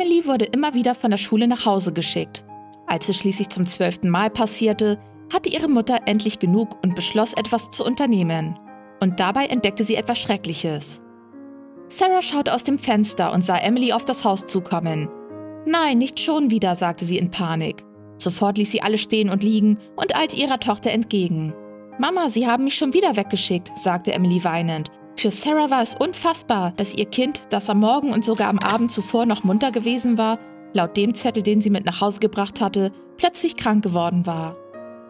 Emily wurde immer wieder von der Schule nach Hause geschickt. Als es schließlich zum 12. Mal passierte, hatte ihre Mutter endlich genug und beschloss, etwas zu unternehmen. Und dabei entdeckte sie etwas Schreckliches. Sarah schaute aus dem Fenster und sah Emily auf das Haus zukommen. »Nein, nicht schon wieder«, sagte sie in Panik. Sofort ließ sie alle stehen und liegen und eilte ihrer Tochter entgegen. »Mama, sie haben mich schon wieder weggeschickt«, sagte Emily weinend. Für Sarah war es unfassbar, dass ihr Kind, das am Morgen und sogar am Abend zuvor noch munter gewesen war, laut dem Zettel, den sie mit nach Hause gebracht hatte, plötzlich krank geworden war.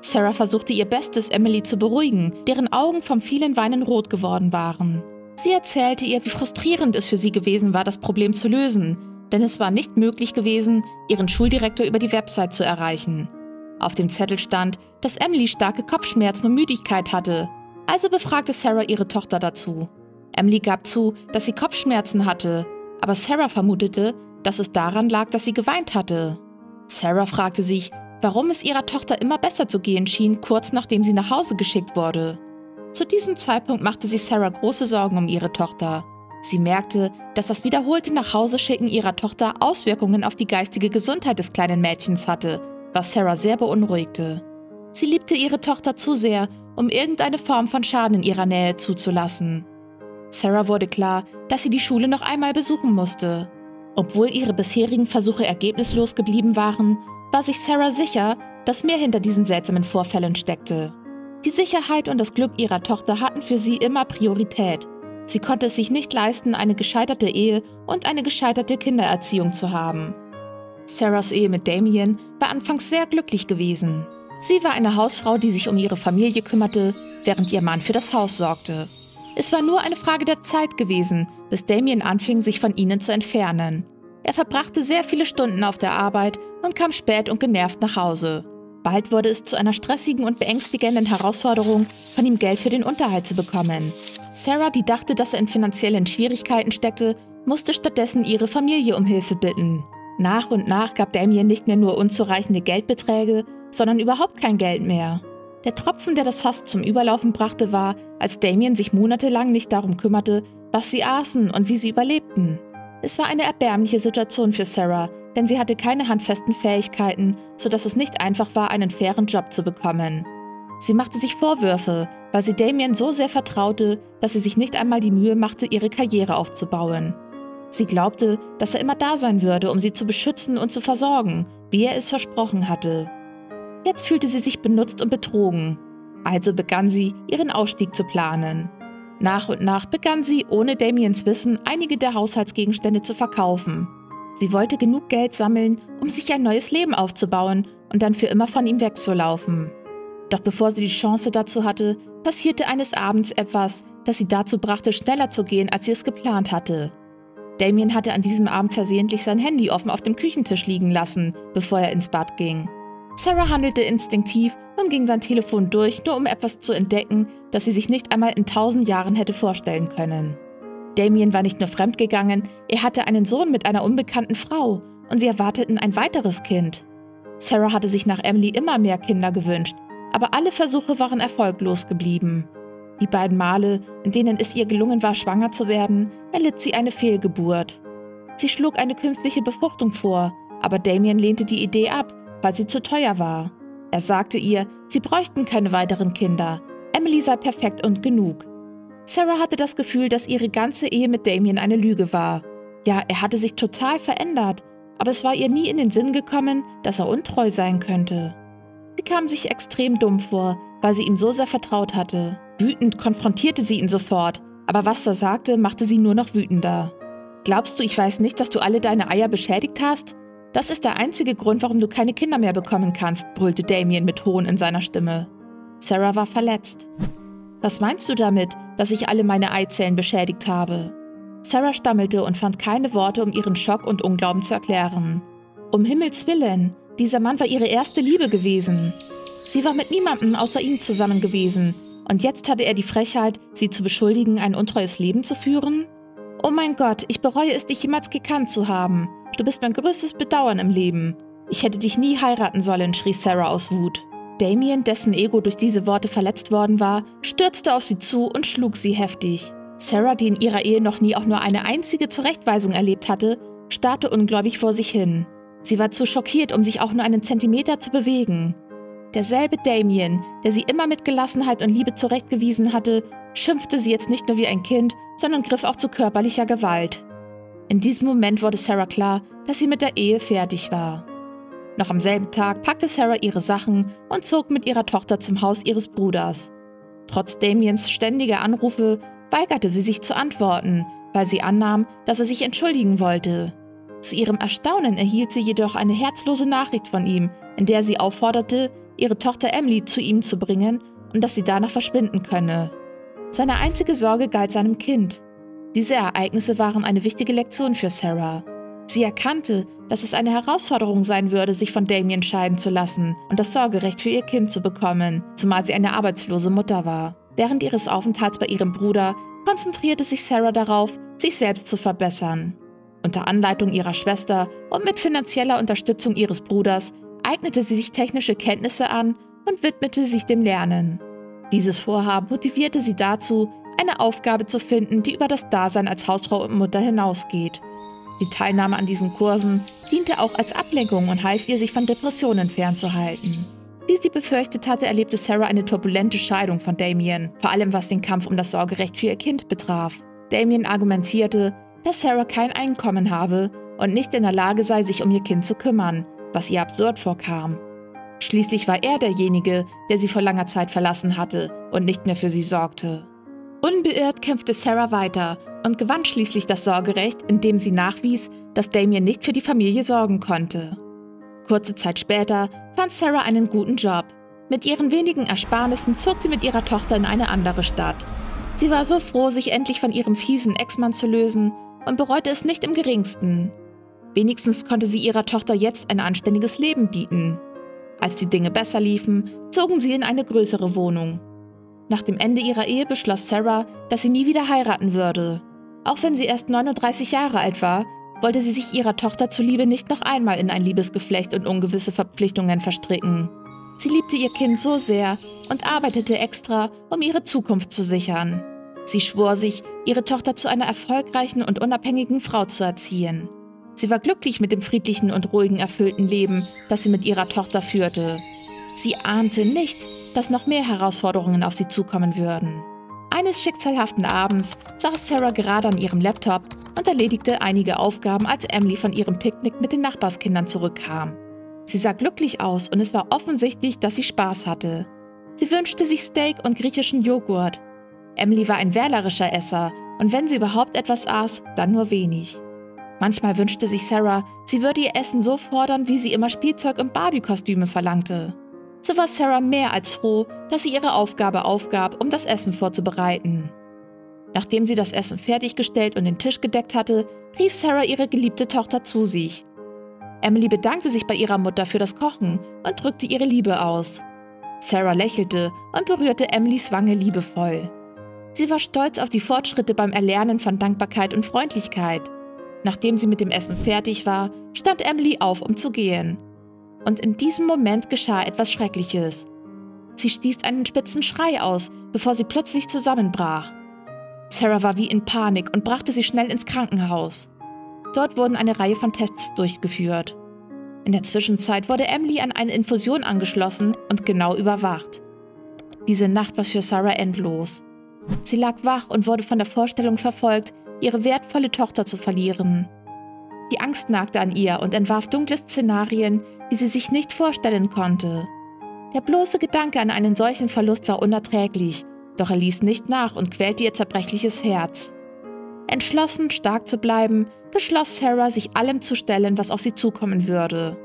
Sarah versuchte ihr Bestes, Emily zu beruhigen, deren Augen vom vielen Weinen rot geworden waren. Sie erzählte ihr, wie frustrierend es für sie gewesen war, das Problem zu lösen, denn es war nicht möglich gewesen, ihren Schuldirektor über die Website zu erreichen. Auf dem Zettel stand, dass Emily starke Kopfschmerzen und Müdigkeit hatte, also befragte Sarah ihre Tochter dazu. Emily gab zu, dass sie Kopfschmerzen hatte, aber Sarah vermutete, dass es daran lag, dass sie geweint hatte. Sarah fragte sich, warum es ihrer Tochter immer besser zu gehen schien, kurz nachdem sie nach Hause geschickt wurde. Zu diesem Zeitpunkt machte sich Sarah große Sorgen um ihre Tochter. Sie merkte, dass das wiederholte Nachhauseschicken ihrer Tochter Auswirkungen auf die geistige Gesundheit des kleinen Mädchens hatte, was Sarah sehr beunruhigte. Sie liebte ihre Tochter zu sehr, um irgendeine Form von Schaden in ihrer Nähe zuzulassen. Sarah wurde klar, dass sie die Schule noch einmal besuchen musste. Obwohl ihre bisherigen Versuche ergebnislos geblieben waren, war sich Sarah sicher, dass mehr hinter diesen seltsamen Vorfällen steckte. Die Sicherheit und das Glück ihrer Tochter hatten für sie immer Priorität. Sie konnte es sich nicht leisten, eine gescheiterte Ehe und eine gescheiterte Kindererziehung zu haben. Sarahs Ehe mit Damien war anfangs sehr glücklich gewesen. Sie war eine Hausfrau, die sich um ihre Familie kümmerte, während ihr Mann für das Haus sorgte. Es war nur eine Frage der Zeit gewesen, bis Damien anfing, sich von ihnen zu entfernen. Er verbrachte sehr viele Stunden auf der Arbeit und kam spät und genervt nach Hause. Bald wurde es zu einer stressigen und beängstigenden Herausforderung, von ihm Geld für den Unterhalt zu bekommen. Sarah, die dachte, dass er in finanziellen Schwierigkeiten steckte, musste stattdessen ihre Familie um Hilfe bitten. Nach und nach gab Damien nicht mehr nur unzureichende Geldbeträge, sondern überhaupt kein Geld mehr. Der Tropfen, der das Fass zum Überlaufen brachte, war, als Damien sich monatelang nicht darum kümmerte, was sie aßen und wie sie überlebten. Es war eine erbärmliche Situation für Sarah, denn sie hatte keine handfesten Fähigkeiten, sodass es nicht einfach war, einen fairen Job zu bekommen. Sie machte sich Vorwürfe, weil sie Damien so sehr vertraute, dass sie sich nicht einmal die Mühe machte, ihre Karriere aufzubauen. Sie glaubte, dass er immer da sein würde, um sie zu beschützen und zu versorgen, wie er es versprochen hatte. Jetzt fühlte sie sich benutzt und betrogen, also begann sie, ihren Ausstieg zu planen. Nach und nach begann sie, ohne Damiens Wissen, einige der Haushaltsgegenstände zu verkaufen. Sie wollte genug Geld sammeln, um sich ein neues Leben aufzubauen und dann für immer von ihm wegzulaufen. Doch bevor sie die Chance dazu hatte, passierte eines Abends etwas, das sie dazu brachte, schneller zu gehen, als sie es geplant hatte. Damien hatte an diesem Abend versehentlich sein Handy offen auf dem Küchentisch liegen lassen, bevor er ins Bad ging. Sarah handelte instinktiv und ging sein Telefon durch, nur um etwas zu entdecken, das sie sich nicht einmal in 1000 Jahren hätte vorstellen können. Damien war nicht nur fremdgegangen, er hatte einen Sohn mit einer unbekannten Frau und sie erwarteten ein weiteres Kind. Sarah hatte sich nach Emily immer mehr Kinder gewünscht, aber alle Versuche waren erfolglos geblieben. Die beiden Male, in denen es ihr gelungen war, schwanger zu werden, erlitt sie eine Fehlgeburt. Sie schlug eine künstliche Befruchtung vor, aber Damien lehnte die Idee ab, weil sie zu teuer war. Er sagte ihr, sie bräuchten keine weiteren Kinder. Emily sei perfekt und genug. Sarah hatte das Gefühl, dass ihre ganze Ehe mit Damien eine Lüge war. Ja, er hatte sich total verändert, aber es war ihr nie in den Sinn gekommen, dass er untreu sein könnte. Sie kam sich extrem dumm vor, weil sie ihm so sehr vertraut hatte. Wütend konfrontierte sie ihn sofort, aber was er sagte, machte sie nur noch wütender. »Glaubst du, ich weiß nicht, dass du alle deine Eier beschädigt hast? Das ist der einzige Grund, warum du keine Kinder mehr bekommen kannst«, brüllte Damien mit Hohn in seiner Stimme. Sarah war verletzt. »Was meinst du damit, dass ich alle meine Eizellen beschädigt habe?« Sarah stammelte und fand keine Worte, um ihren Schock und Unglauben zu erklären. Um Himmels Willen, dieser Mann war ihre erste Liebe gewesen. Sie war mit niemandem außer ihm zusammen gewesen und jetzt hatte er die Frechheit, sie zu beschuldigen, ein untreues Leben zu führen? »Oh mein Gott, ich bereue es, dich jemals gekannt zu haben. Du bist mein größtes Bedauern im Leben. Ich hätte dich nie heiraten sollen«, schrie Sarah aus Wut. Damien, dessen Ego durch diese Worte verletzt worden war, stürzte auf sie zu und schlug sie heftig. Sarah, die in ihrer Ehe noch nie auch nur eine einzige Zurechtweisung erlebt hatte, starrte ungläubig vor sich hin. Sie war zu schockiert, um sich auch nur einen Zentimeter zu bewegen. Derselbe Damien, der sie immer mit Gelassenheit und Liebe zurechtgewiesen hatte, schimpfte sie jetzt nicht nur wie ein Kind, sondern griff auch zu körperlicher Gewalt. In diesem Moment wurde Sarah klar, dass sie mit der Ehe fertig war. Noch am selben Tag packte Sarah ihre Sachen und zog mit ihrer Tochter zum Haus ihres Bruders. Trotz Damiens ständiger Anrufe weigerte sie sich zu antworten, weil sie annahm, dass er sich entschuldigen wollte. Zu ihrem Erstaunen erhielt sie jedoch eine herzlose Nachricht von ihm, in der sie aufforderte, ihre Tochter Emily zu ihm zu bringen und dass sie danach verschwinden könne. Seine einzige Sorge galt seinem Kind. Diese Ereignisse waren eine wichtige Lektion für Sarah. Sie erkannte, dass es eine Herausforderung sein würde, sich von Damien scheiden zu lassen und das Sorgerecht für ihr Kind zu bekommen, zumal sie eine arbeitslose Mutter war. Während ihres Aufenthalts bei ihrem Bruder konzentrierte sich Sarah darauf, sich selbst zu verbessern. Unter Anleitung ihrer Schwester und mit finanzieller Unterstützung ihres Bruders eignete sie sich technische Kenntnisse an und widmete sich dem Lernen. Dieses Vorhaben motivierte sie dazu, eine Aufgabe zu finden, die über das Dasein als Hausfrau und Mutter hinausgeht. Die Teilnahme an diesen Kursen diente auch als Ablenkung und half ihr, sich von Depressionen fernzuhalten. Wie sie befürchtet hatte, erlebte Sarah eine turbulente Scheidung von Damien, vor allem was den Kampf um das Sorgerecht für ihr Kind betraf. Damien argumentierte, dass Sarah kein Einkommen habe und nicht in der Lage sei, sich um ihr Kind zu kümmern, was ihr absurd vorkam. Schließlich war er derjenige, der sie vor langer Zeit verlassen hatte und nicht mehr für sie sorgte. Unbeirrt kämpfte Sarah weiter und gewann schließlich das Sorgerecht, indem sie nachwies, dass Damien nicht für die Familie sorgen konnte. Kurze Zeit später fand Sarah einen guten Job. Mit ihren wenigen Ersparnissen zog sie mit ihrer Tochter in eine andere Stadt. Sie war so froh, sich endlich von ihrem fiesen Ex-Mann zu lösen und bereute es nicht im geringsten. Wenigstens konnte sie ihrer Tochter jetzt ein anständiges Leben bieten. Als die Dinge besser liefen, zogen sie in eine größere Wohnung. Nach dem Ende ihrer Ehe beschloss Sarah, dass sie nie wieder heiraten würde. Auch wenn sie erst 39 Jahre alt war, wollte sie sich ihrer Tochter zuliebe nicht noch einmal in ein Liebesgeflecht und ungewisse Verpflichtungen verstricken. Sie liebte ihr Kind so sehr und arbeitete extra, um ihre Zukunft zu sichern. Sie schwor sich, ihre Tochter zu einer erfolgreichen und unabhängigen Frau zu erziehen. Sie war glücklich mit dem friedlichen und ruhigen, erfüllten Leben, das sie mit ihrer Tochter führte. Sie ahnte nicht, dass noch mehr Herausforderungen auf sie zukommen würden. Eines schicksalhaften Abends saß Sarah gerade an ihrem Laptop und erledigte einige Aufgaben, als Emily von ihrem Picknick mit den Nachbarskindern zurückkam. Sie sah glücklich aus und es war offensichtlich, dass sie Spaß hatte. Sie wünschte sich Steak und griechischen Joghurt. Emily war ein wählerischer Esser und wenn sie überhaupt etwas aß, dann nur wenig. Manchmal wünschte sich Sarah, sie würde ihr Essen so fordern, wie sie immer Spielzeug und Barbie-Kostüme verlangte. So war Sarah mehr als froh, dass sie ihre Aufgabe aufgab, um das Essen vorzubereiten. Nachdem sie das Essen fertiggestellt und den Tisch gedeckt hatte, rief Sarah ihre geliebte Tochter zu sich. Emily bedankte sich bei ihrer Mutter für das Kochen und drückte ihre Liebe aus. Sarah lächelte und berührte Emilys Wange liebevoll. Sie war stolz auf die Fortschritte beim Erlernen von Dankbarkeit und Freundlichkeit. Nachdem sie mit dem Essen fertig war, stand Emily auf, um zu gehen. Und in diesem Moment geschah etwas Schreckliches. Sie stieß einen spitzen Schrei aus, bevor sie plötzlich zusammenbrach. Sarah war wie in Panik und brachte sie schnell ins Krankenhaus. Dort wurden eine Reihe von Tests durchgeführt. In der Zwischenzeit wurde Emily an eine Infusion angeschlossen und genau überwacht. Diese Nacht war für Sarah endlos. Sie lag wach und wurde von der Vorstellung verfolgt, ihre wertvolle Tochter zu verlieren. Die Angst nagte an ihr und entwarf dunkle Szenarien, die sie sich nicht vorstellen konnte. Der bloße Gedanke an einen solchen Verlust war unerträglich, doch er ließ nicht nach und quälte ihr zerbrechliches Herz. Entschlossen, stark zu bleiben, beschloss Sarah, sich allem zu stellen, was auf sie zukommen würde.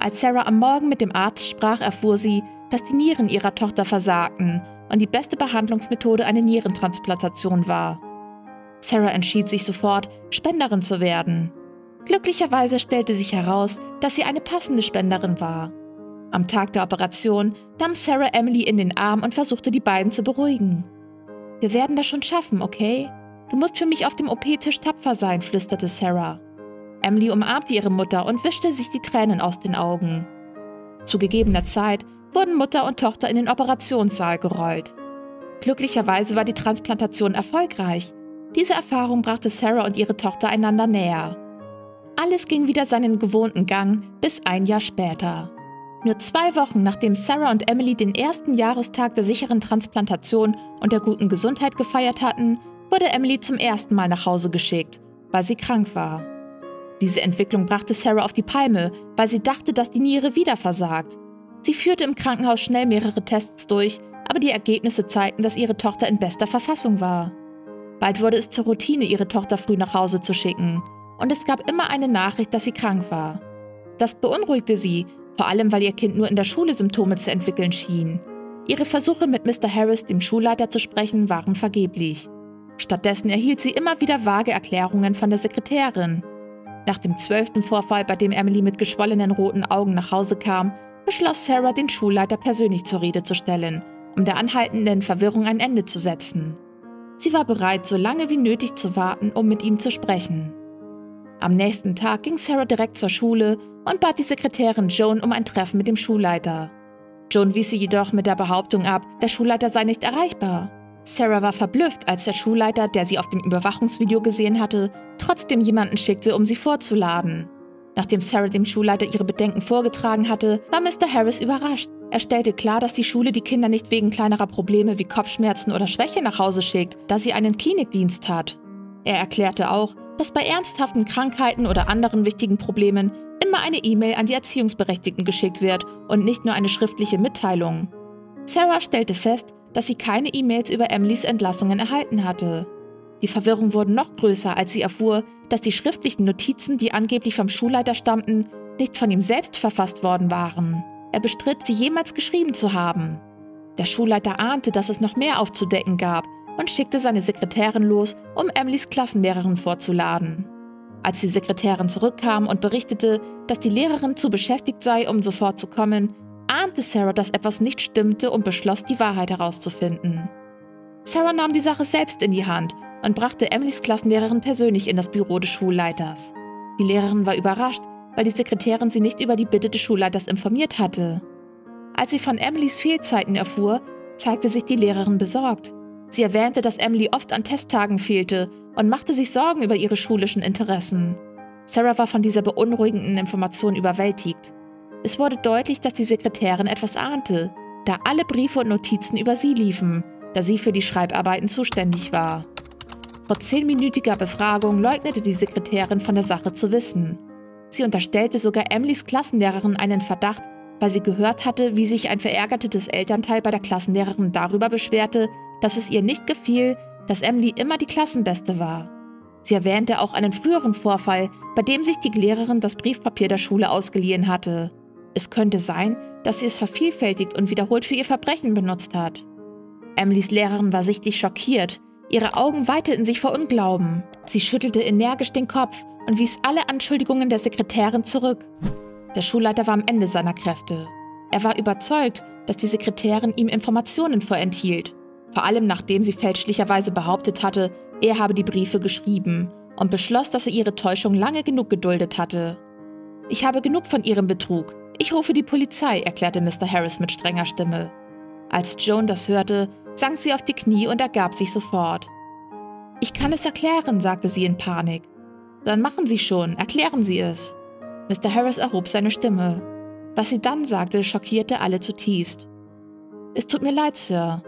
Als Sarah am Morgen mit dem Arzt sprach, erfuhr sie, dass die Nieren ihrer Tochter versagten und die beste Behandlungsmethode eine Nierentransplantation war. Sarah entschied sich sofort, Spenderin zu werden. Glücklicherweise stellte sich heraus, dass sie eine passende Spenderin war. Am Tag der Operation nahm Sarah Emily in den Arm und versuchte, die beiden zu beruhigen. »Wir werden das schon schaffen, okay? Du musst für mich auf dem OP-Tisch tapfer sein«, flüsterte Sarah. Emily umarmte ihre Mutter und wischte sich die Tränen aus den Augen. Zu gegebener Zeit wurden Mutter und Tochter in den Operationssaal gerollt. Glücklicherweise war die Transplantation erfolgreich. Diese Erfahrung brachte Sarah und ihre Tochter einander näher. alles ging wieder seinen gewohnten Gang bis ein Jahr später. Nur 2 Wochen nachdem Sarah und Emily den ersten Jahrestag der sicheren Transplantation und der guten Gesundheit gefeiert hatten, wurde Emily zum ersten Mal nach Hause geschickt, weil sie krank war. Diese Entwicklung brachte Sarah auf die Palme, weil sie dachte, dass die Niere wieder versagt. Sie führte im Krankenhaus schnell mehrere Tests durch, aber die Ergebnisse zeigten, dass ihre Tochter in bester Verfassung war. Bald wurde es zur Routine, ihre Tochter früh nach Hause zu schicken, und es gab immer eine Nachricht, dass sie krank war. Das beunruhigte sie, vor allem weil ihr Kind nur in der Schule Symptome zu entwickeln schien. Ihre Versuche, mit Mr. Harris, dem Schulleiter, zu sprechen, waren vergeblich. Stattdessen erhielt sie immer wieder vage Erklärungen von der Sekretärin. Nach dem 12. Vorfall, bei dem Emily mit geschwollenen roten Augen nach Hause kam, beschloss Sarah, den Schulleiter persönlich zur Rede zu stellen, um der anhaltenden Verwirrung ein Ende zu setzen. Sie war bereit, so lange wie nötig zu warten, um mit ihm zu sprechen. Am nächsten Tag ging Sarah direkt zur Schule und bat die Sekretärin Joan um ein Treffen mit dem Schulleiter. Joan wies sie jedoch mit der Behauptung ab, der Schulleiter sei nicht erreichbar. Sarah war verblüfft, als der Schulleiter, der sie auf dem Überwachungsvideo gesehen hatte, trotzdem jemanden schickte, um sie vorzuladen. Nachdem Sarah dem Schulleiter ihre Bedenken vorgetragen hatte, war Mr. Harris überrascht. Er stellte klar, dass die Schule die Kinder nicht wegen kleinerer Probleme wie Kopfschmerzen oder Schwäche nach Hause schickt, da sie einen Klinikdienst hat. Er erklärte auch, dass bei ernsthaften Krankheiten oder anderen wichtigen Problemen immer eine E-Mail an die Erziehungsberechtigten geschickt wird und nicht nur eine schriftliche Mitteilung. Sarah stellte fest, dass sie keine E-Mails über Emilys Entlassungen erhalten hatte. Die Verwirrung wurde noch größer, als sie erfuhr, dass die schriftlichen Notizen, die angeblich vom Schulleiter stammten, nicht von ihm selbst verfasst worden waren. Er bestritt, sie jemals geschrieben zu haben. Der Schulleiter ahnte, dass es noch mehr aufzudecken gab und schickte seine Sekretärin los, um Emilys Klassenlehrerin vorzuladen. Als die Sekretärin zurückkam und berichtete, dass die Lehrerin zu beschäftigt sei, um sofort zu kommen, ahnte Sarah, dass etwas nicht stimmte und beschloss, die Wahrheit herauszufinden. Sarah nahm die Sache selbst in die Hand und brachte Emilys Klassenlehrerin persönlich in das Büro des Schulleiters. Die Lehrerin war überrascht, weil die Sekretärin sie nicht über die Bitte des Schulleiters informiert hatte. Als sie von Emilys Fehlzeiten erfuhr, zeigte sich die Lehrerin besorgt. Sie erwähnte, dass Emily oft an Testtagen fehlte und machte sich Sorgen über ihre schulischen Interessen. Sarah war von dieser beunruhigenden Information überwältigt. Es wurde deutlich, dass die Sekretärin etwas ahnte, da alle Briefe und Notizen über sie liefen, da sie für die Schreibarbeiten zuständig war. Trotz 10-minütiger Befragung leugnete die Sekretärin, von der Sache zu wissen. Sie unterstellte sogar Emilys Klassenlehrerin einen Verdacht, weil sie gehört hatte, wie sich ein verärgertes Elternteil bei der Klassenlehrerin darüber beschwerte, dass es ihr nicht gefiel, dass Emily immer die Klassenbeste war. Sie erwähnte auch einen früheren Vorfall, bei dem sich die Lehrerin das Briefpapier der Schule ausgeliehen hatte. Es könnte sein, dass sie es vervielfältigt und wiederholt für ihr Verbrechen benutzt hat. Emilys Lehrerin war sichtlich schockiert. Ihre Augen weiteten sich vor Unglauben. Sie schüttelte energisch den Kopf und wies alle Anschuldigungen der Sekretärin zurück. Der Schulleiter war am Ende seiner Kräfte. Er war überzeugt, dass die Sekretärin ihm Informationen vorenthielt. Vor allem nachdem sie fälschlicherweise behauptet hatte, er habe die Briefe geschrieben, und beschloss, dass er ihre Täuschung lange genug geduldet hatte. »Ich habe genug von ihrem Betrug. Ich rufe die Polizei«, erklärte Mr. Harris mit strenger Stimme. Als Joan das hörte, sank sie auf die Knie und ergab sich sofort. »Ich kann es erklären«, sagte sie in Panik. »Dann machen Sie schon, erklären Sie es.« Mr. Harris erhob seine Stimme. Was sie dann sagte, schockierte alle zutiefst. »Es tut mir leid, Sir.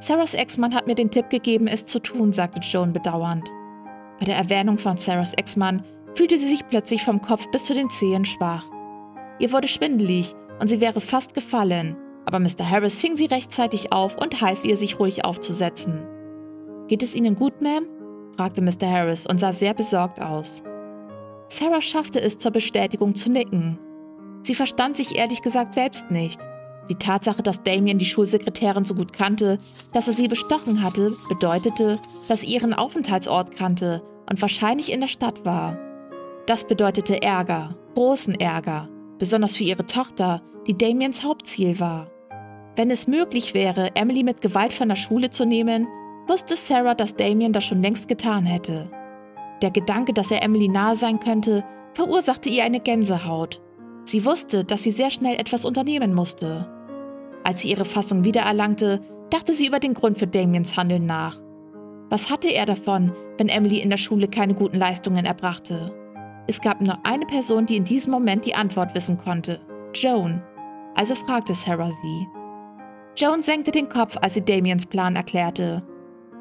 Sarahs Ex-Mann hat mir den Tipp gegeben, es zu tun«, sagte Joan bedauernd. Bei der Erwähnung von Sarahs Ex-Mann fühlte sie sich plötzlich vom Kopf bis zu den Zehen schwach. Ihr wurde schwindelig und sie wäre fast gefallen, aber Mr. Harris fing sie rechtzeitig auf und half ihr, sich ruhig aufzusetzen. »Geht es Ihnen gut, Ma'am?« fragte Mr. Harris und sah sehr besorgt aus. Sarah schaffte es, zur Bestätigung zu nicken. Sie verstand sich ehrlich gesagt selbst nicht. Die Tatsache, dass Damien die Schulsekretärin so gut kannte, dass er sie bestochen hatte, bedeutete, dass er ihren Aufenthaltsort kannte und wahrscheinlich in der Stadt war. Das bedeutete Ärger, großen Ärger, besonders für ihre Tochter, die Damiens Hauptziel war. Wenn es möglich wäre, Emily mit Gewalt von der Schule zu nehmen, wusste Sarah, dass Damien das schon längst getan hätte. Der Gedanke, dass er Emily nahe sein könnte, verursachte ihr eine Gänsehaut. Sie wusste, dass sie sehr schnell etwas unternehmen musste. Als sie ihre Fassung wiedererlangte, dachte sie über den Grund für Damiens Handeln nach. Was hatte er davon, wenn Emily in der Schule keine guten Leistungen erbrachte? Es gab nur eine Person, die in diesem Moment die Antwort wissen konnte. Joan. Also fragte Sarah sie. Joan senkte den Kopf, als sie Damians Plan erklärte.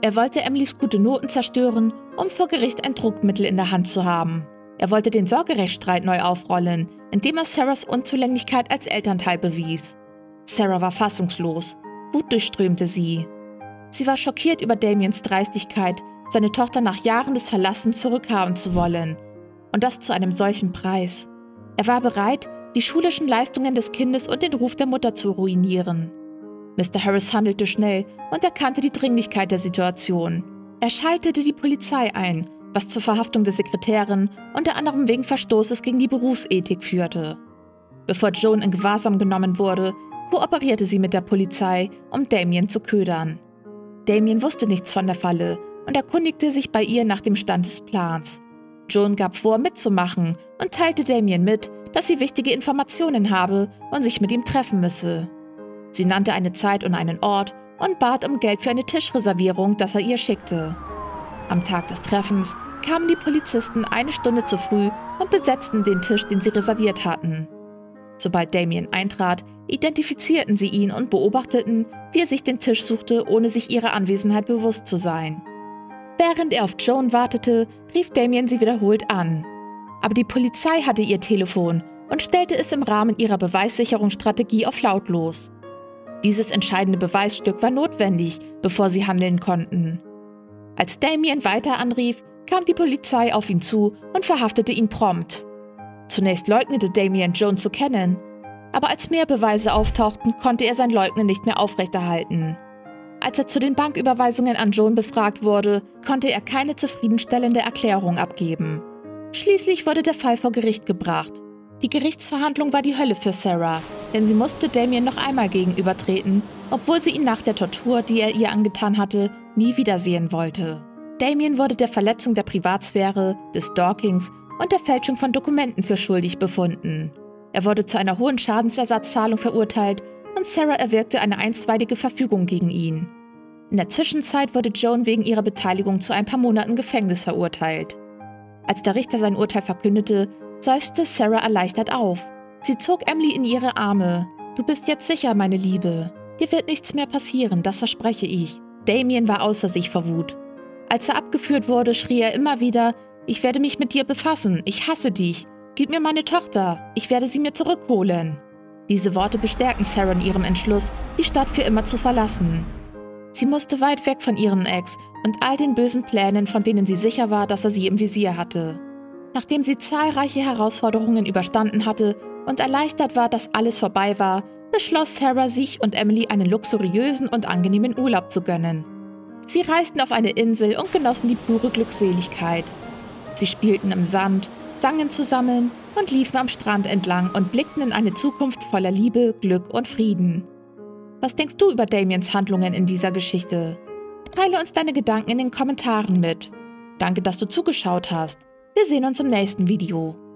Er wollte Emilys gute Noten zerstören, um vor Gericht ein Druckmittel in der Hand zu haben. Er wollte den Sorgerechtsstreit neu aufrollen, indem er Sarahs Unzulänglichkeit als Elternteil bewies. Sarah war fassungslos. Wut durchströmte sie. Sie war schockiert über Damians Dreistigkeit, seine Tochter nach Jahren des Verlassens zurückhaben zu wollen. Und das zu einem solchen Preis. Er war bereit, die schulischen Leistungen des Kindes und den Ruf der Mutter zu ruinieren. Mr. Harris handelte schnell und erkannte die Dringlichkeit der Situation. Er schaltete die Polizei ein, was zur Verhaftung der Sekretärin unter anderem wegen Verstoßes gegen die Berufsethik führte. Bevor Joan in Gewahrsam genommen wurde, kooperierte sie mit der Polizei, um Damien zu ködern. Damien wusste nichts von der Falle und erkundigte sich bei ihr nach dem Stand des Plans. Joan gab vor, mitzumachen und teilte Damien mit, dass sie wichtige Informationen habe und sich mit ihm treffen müsse. Sie nannte eine Zeit und einen Ort und bat um Geld für eine Tischreservierung, das er ihr schickte. Am Tag des Treffens kamen die Polizisten eine Stunde zu früh und besetzten den Tisch, den sie reserviert hatten. Sobald Damien eintrat, identifizierten sie ihn und beobachteten, wie er sich den Tisch suchte, ohne sich ihrer Anwesenheit bewusst zu sein. Während er auf Joan wartete, rief Damien sie wiederholt an. Aber die Polizei hatte ihr Telefon und stellte es im Rahmen ihrer Beweissicherungsstrategie auf lautlos. Dieses entscheidende Beweisstück war notwendig, bevor sie handeln konnten. Als Damien weiter anrief, kam die Polizei auf ihn zu und verhaftete ihn prompt. Zunächst leugnete Damien, Joan zu kennen, aber als mehr Beweise auftauchten, konnte er sein Leugnen nicht mehr aufrechterhalten. Als er zu den Banküberweisungen an Joan befragt wurde, konnte er keine zufriedenstellende Erklärung abgeben. Schließlich wurde der Fall vor Gericht gebracht. Die Gerichtsverhandlung war die Hölle für Sarah, denn sie musste Damien noch einmal gegenübertreten, obwohl sie ihn nach der Tortur, die er ihr angetan hatte, nie wiedersehen wollte. Damien wurde der Verletzung der Privatsphäre, des Stalkings und der Fälschung von Dokumenten für schuldig befunden. Er wurde zu einer hohen Schadensersatzzahlung verurteilt und Sarah erwirkte eine einstweilige Verfügung gegen ihn. In der Zwischenzeit wurde Joan wegen ihrer Beteiligung zu ein paar Monaten Gefängnis verurteilt. Als der Richter sein Urteil verkündete, seufzte Sarah erleichtert auf. Sie zog Emily in ihre Arme. »Du bist jetzt sicher, meine Liebe. Dir wird nichts mehr passieren, das verspreche ich.« Damien war außer sich vor Wut. Als er abgeführt wurde, schrie er immer wieder, »Ich werde mich mit dir befassen. Ich hasse dich. Gib mir meine Tochter. Ich werde sie mir zurückholen.« Diese Worte bestärken Sarah in ihrem Entschluss, die Stadt für immer zu verlassen. Sie musste weit weg von ihrem Ex und all den bösen Plänen, von denen sie sicher war, dass er sie im Visier hatte. Nachdem sie zahlreiche Herausforderungen überstanden hatte und erleichtert war, dass alles vorbei war, beschloss Sarah, sich und Emily einen luxuriösen und angenehmen Urlaub zu gönnen. Sie reisten auf eine Insel und genossen die pure Glückseligkeit. Sie spielten im Sand, sangen zusammen und liefen am Strand entlang und blickten in eine Zukunft voller Liebe, Glück und Frieden. Was denkst du über Damiens Handlungen in dieser Geschichte? Teile uns deine Gedanken in den Kommentaren mit. Danke, dass du zugeschaut hast. Wir sehen uns im nächsten Video.